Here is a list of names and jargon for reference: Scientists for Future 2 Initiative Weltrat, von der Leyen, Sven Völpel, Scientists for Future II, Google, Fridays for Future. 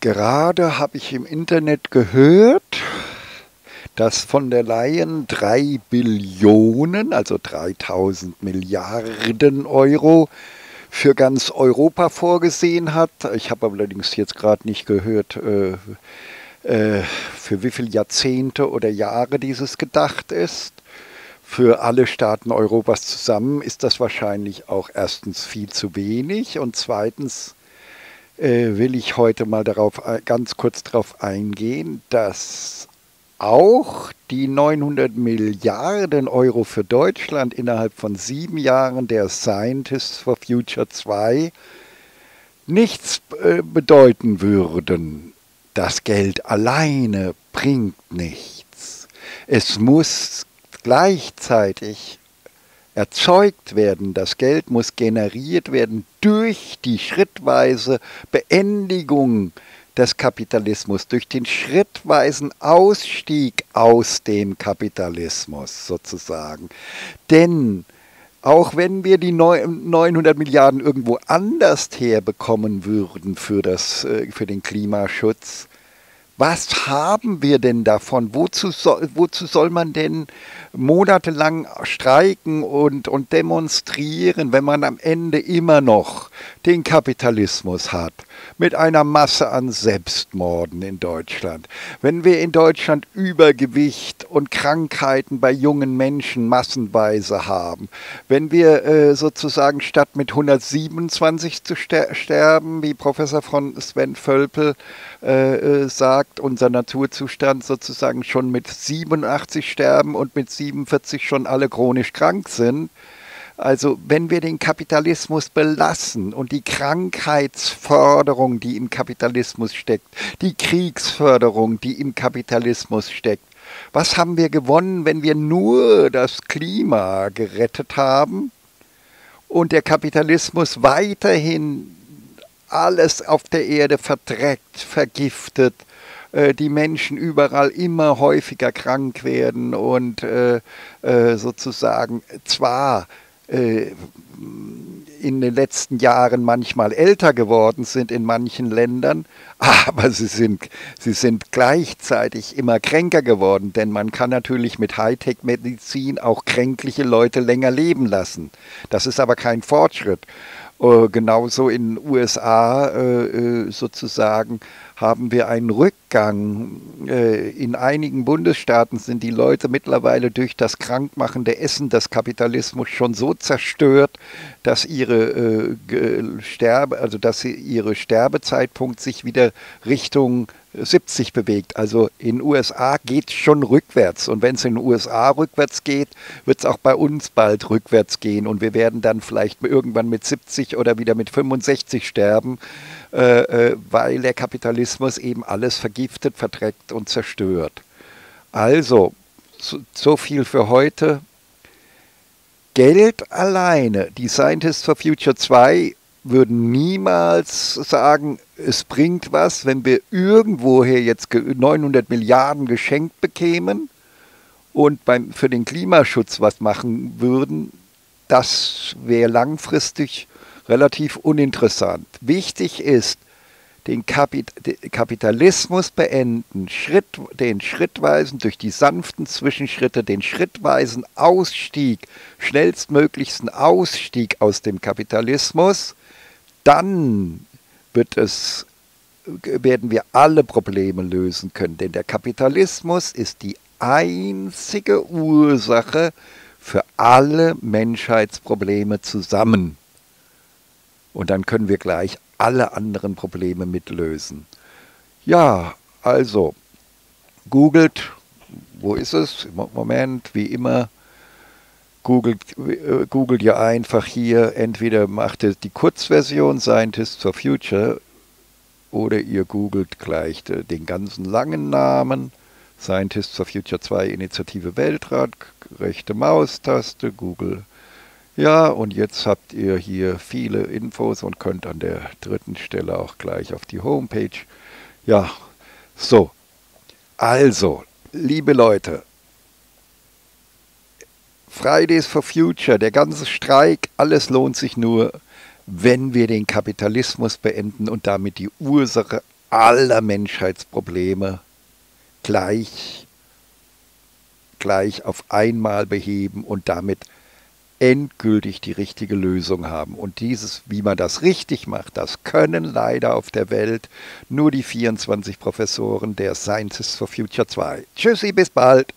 Gerade habe ich im Internet gehört, dass von der Leyen 3 Billionen, also 3000 Milliarden Euro, für ganz Europa vorgesehen hat. Ich habe allerdings jetzt gerade nicht gehört, für wie viele Jahrzehnte oder Jahre dieses gedacht ist. Für alle Staaten Europas zusammen ist das wahrscheinlich auch erstens viel zu wenig und zweitens will ich heute mal darauf, ganz kurz darauf eingehen, dass auch die 900 Milliarden Euro für Deutschland innerhalb von 7 Jahren der Scientists for Future 2 nichts bedeuten würden. Das Geld alleine bringt nichts. Es muss gleichzeitig erzeugt werden. Das Geld muss generiert werden durch die schrittweise Beendigung des Kapitalismus, durch den schrittweisen Ausstieg aus dem Kapitalismus sozusagen. Denn auch wenn wir die 900 Milliarden irgendwo anders herbekommen würden für den Klimaschutz, was haben wir denn davon? Wozu soll man denn monatelang streiken und demonstrieren, wenn man am Ende immer noch den Kapitalismus hat? Mit einer Masse an Selbstmorden in Deutschland. Wenn wir in Deutschland Übergewicht und Krankheiten bei jungen Menschen massenweise haben. Wenn wir sozusagen statt mit 127 zu sterben, wie Professor von Sven Völpel sagt, unser Naturzustand sozusagen schon mit 87 sterben und mit 47 schon alle chronisch krank sind. Also wenn wir den Kapitalismus belassen und die Krankheitsförderung, die im Kapitalismus steckt, die Kriegsförderung, die im Kapitalismus steckt, was haben wir gewonnen, wenn wir nur das Klima gerettet haben und der Kapitalismus weiterhin alles auf der Erde verdreckt, vergiftet, die Menschen überall immer häufiger krank werden und sozusagen zwar in den letzten Jahren manchmal älter geworden sind in manchen Ländern, aber sie sind gleichzeitig immer kränker geworden, denn man kann natürlich mit Hightech-Medizin auch kränkliche Leute länger leben lassen. Das ist aber kein Fortschritt. Genauso in den USA sozusagen haben wir einen Rückgang. In einigen Bundesstaaten sind die Leute mittlerweile durch das krankmachende Essen des Kapitalismus schon so zerstört, dass ihre Sterbezeitpunkt sich wieder Richtung 70 bewegt. Also in den USA geht es schon rückwärts. Und wenn es in den USA rückwärts geht, wird es auch bei uns bald rückwärts gehen. Und wir werden dann vielleicht irgendwann mit 70 oder wieder mit 65 sterben, weil der Kapitalismus eben alles vergiftet, verdreckt und zerstört. Also, so viel für heute. Geld alleine, die Scientists for Future 2 würden niemals sagen, es bringt was, wenn wir irgendwoher jetzt 900 Milliarden geschenkt bekämen und für den Klimaschutz was machen würden. Das wäre langfristig relativ uninteressant. Wichtig ist, den Kapitalismus beenden, den schrittweisen, durch die sanften Zwischenschritte, den schrittweisen Ausstieg, schnellstmöglichsten Ausstieg aus dem Kapitalismus. Dann werden wir alle Probleme lösen können, denn der Kapitalismus ist die einzige Ursache für alle Menschheitsprobleme zusammen. Und dann können wir gleich alle anderen Probleme mitlösen. Ja, also, googelt, wo ist es im Moment, wie immer, googelt ihr einfach hier, entweder macht ihr die Kurzversion Scientists for Future oder ihr googelt gleich den ganzen langen Namen Scientists for Future 2 Initiative Weltrat, rechte Maustaste, Google. Ja, und jetzt habt ihr hier viele Infos und könnt an der 3. Stelle auch gleich auf die Homepage. Ja, so. Also, liebe Leute, Fridays for Future, der ganze Streik, alles lohnt sich nur, wenn wir den Kapitalismus beenden und damit die Ursache aller Menschheitsprobleme gleich auf einmal beheben und damit endgültig die richtige Lösung haben. Und dieses, wie man das richtig macht, das können leider auf der Welt nur die 24 Professoren der Scientists for Future 2. Tschüssi, bis bald!